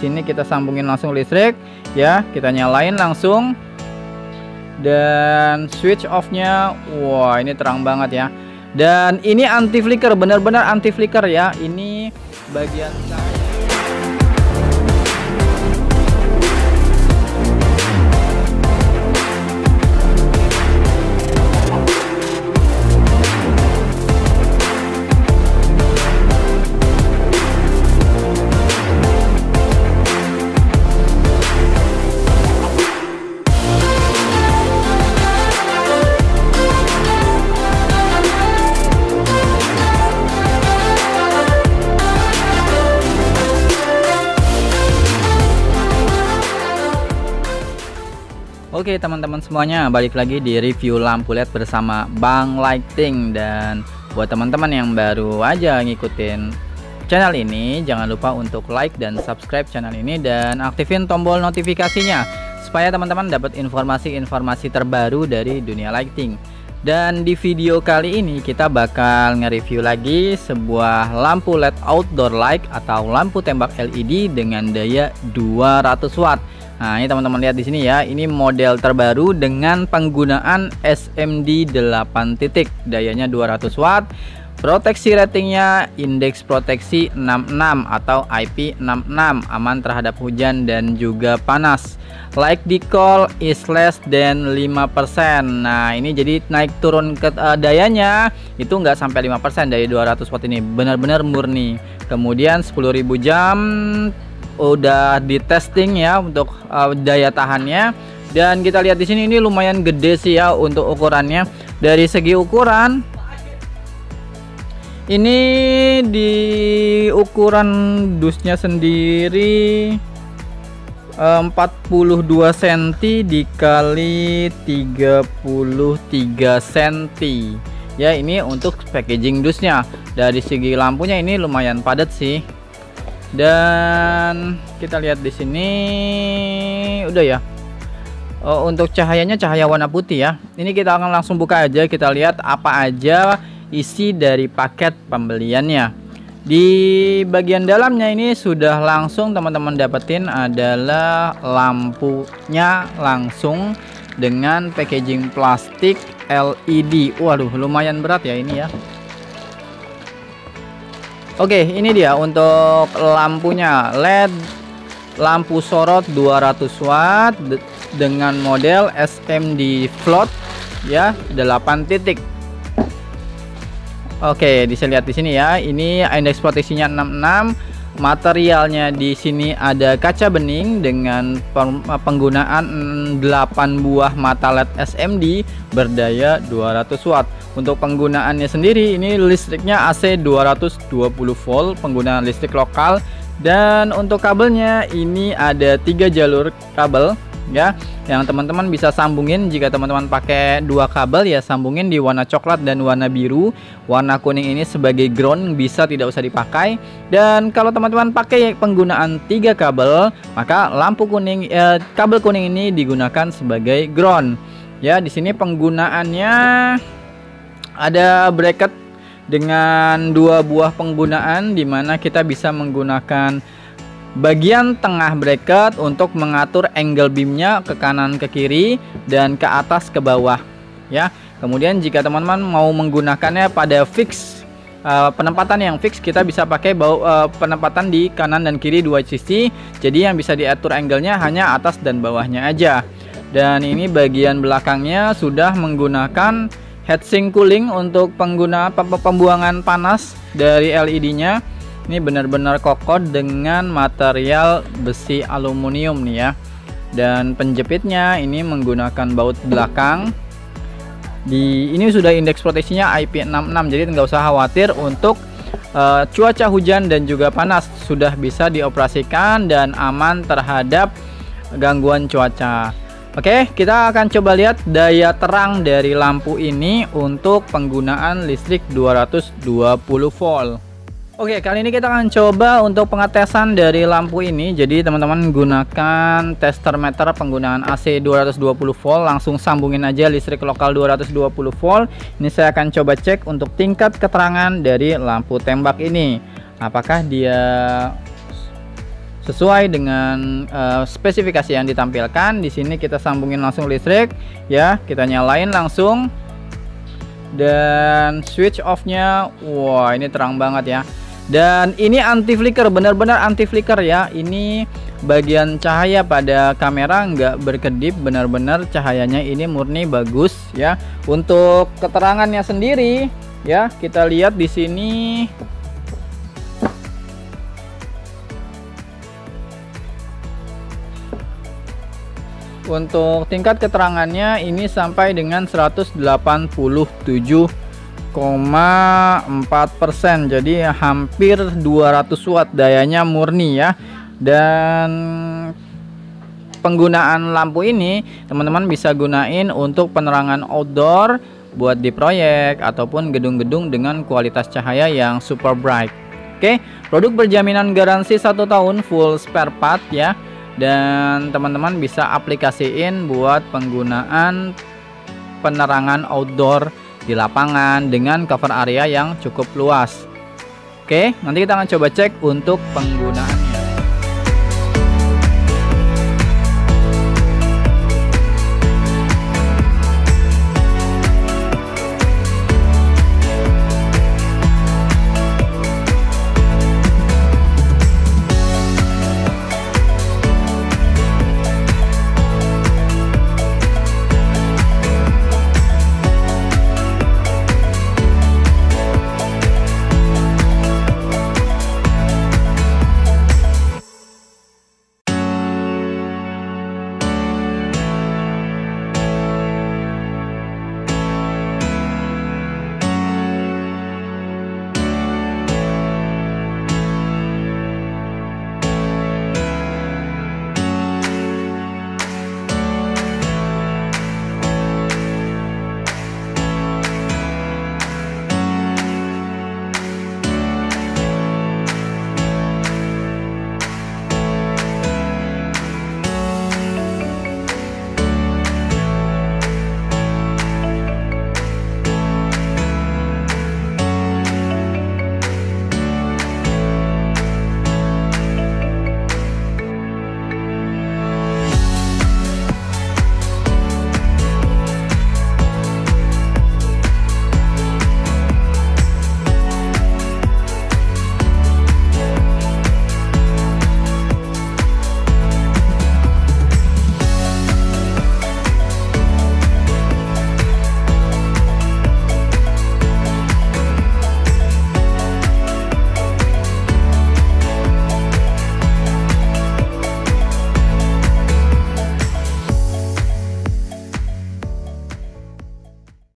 sini kita sambungin langsung listrik ya, kita nyalain langsung. Dan switch off-nya, wah ini terang banget ya. Dan ini anti flicker, benar-benar anti flicker ya. Ini bagian saya. Oke teman-teman semuanya, balik lagi di review lampu LED bersama Bang Lighting. Dan buat teman-teman yang baru aja ngikutin channel ini, jangan lupa untuk like dan subscribe channel ini dan aktifin tombol notifikasinya supaya teman-teman dapat informasi-informasi terbaru dari dunia lighting. Dan di video kali ini kita bakal nge-review lagi sebuah lampu LED outdoor light atau lampu tembak LED dengan daya 200 watt. Nah, ini teman-teman lihat di sini ya. Ini model terbaru dengan penggunaan SMD 8 titik, dayanya 200 watt. Proteksi ratingnya indeks proteksi 66 atau IP66, aman terhadap hujan dan juga panas. Like decall is less than 5%. Nah, ini jadi naik turun ke dayanya itu nggak sampai 5% dari 200 watt ini, benar-benar murni. Kemudian 10.000 jam udah di testing ya untuk daya tahannya. Dan kita lihat di sini ini lumayan gede sih ya untuk ukurannya. Dari segi ukuran ini di ukuran dusnya sendiri 42 cm dikali 33 cm ya, ini untuk packaging dusnya. Dari segi lampunya ini lumayan padat sih. Dan kita lihat di sini udah ya. Untuk cahayanya cahaya warna putih ya. Ini kita akan langsung buka aja, kita lihat apa aja isi dari paket pembeliannya. Di bagian dalamnya ini sudah langsung teman-teman dapetin adalah lampunya langsung dengan packaging plastik LED. Waduh, lumayan berat ya ini ya. Oke, ini dia untuk lampunya LED, lampu sorot 200 watt dengan model SMD float ya, 8 titik. Oke, bisa lihat di sini ya. Ini indeks proteksinya 66. Materialnya di sini ada kaca bening dengan penggunaan 8 buah mata LED SMD berdaya 200 watt. Untuk penggunaannya sendiri ini listriknya AC 220 volt, penggunaan listrik lokal. Dan untuk kabelnya ini ada 3 jalur kabel ya, yang teman-teman bisa sambungin. Jika teman-teman pakai 2 kabel ya, sambungin di warna coklat dan warna biru. Warna kuning ini sebagai ground, bisa tidak usah dipakai. Dan kalau teman-teman pakai penggunaan 3 kabel, maka kabel kuning ini digunakan sebagai ground ya. Di sini penggunaannya ada bracket dengan 2 buah penggunaan, dimana kita bisa menggunakan bagian tengah bracket untuk mengatur angle beamnya ke kanan ke kiri dan ke atas ke bawah ya. Kemudian jika teman-teman mau menggunakannya pada fix, penempatan yang fix, kita bisa pakai penempatan di kanan dan kiri 2 sisi. Jadi yang bisa diatur angle-nya hanya atas dan bawahnya aja. Dan ini bagian belakangnya sudah menggunakan heatsink cooling untuk pengguna pembuangan panas dari LED-nya. Ini benar-benar kokoh dengan material besi aluminium nih ya. Dan penjepitnya ini menggunakan baut belakang. Ini sudah indeks proteksinya IP66, jadi nggak usah khawatir untuk cuaca hujan dan juga panas. Sudah bisa dioperasikan dan aman terhadap gangguan cuaca. Oke, kita akan coba lihat daya terang dari lampu ini untuk penggunaan listrik 220 volt. Oke, kali ini kita akan coba untuk pengetesan dari lampu ini. Jadi teman-teman gunakan tester meter penggunaan AC 220 volt, langsung sambungin aja listrik lokal 220 volt. Ini saya akan coba cek untuk tingkat keterangan dari lampu tembak ini. Apakah dia sesuai dengan spesifikasi yang ditampilkan. Di sini kita sambungin langsung listrik ya, kita nyalain langsung, dan switch off-nya wah ini terang banget ya. Dan ini anti flicker, benar-benar anti flicker ya. Ini bagian cahaya pada kamera nggak berkedip, benar-benar cahayanya ini murni bagus ya. Untuk keterangannya sendiri ya, kita lihat di sini. Untuk tingkat keterangannya ini sampai dengan 187,4%, jadi hampir 200 watt dayanya murni ya. Dan penggunaan lampu ini teman-teman bisa gunain untuk penerangan outdoor, buat di proyek ataupun gedung-gedung dengan kualitas cahaya yang super bright. Oke, produk berjaminan garansi 1 tahun full spare part ya. Dan teman-teman bisa aplikasiin buat penggunaan penerangan outdoor di lapangan dengan cover area yang cukup luas. Oke, nanti kita akan coba cek untuk penggunaannya.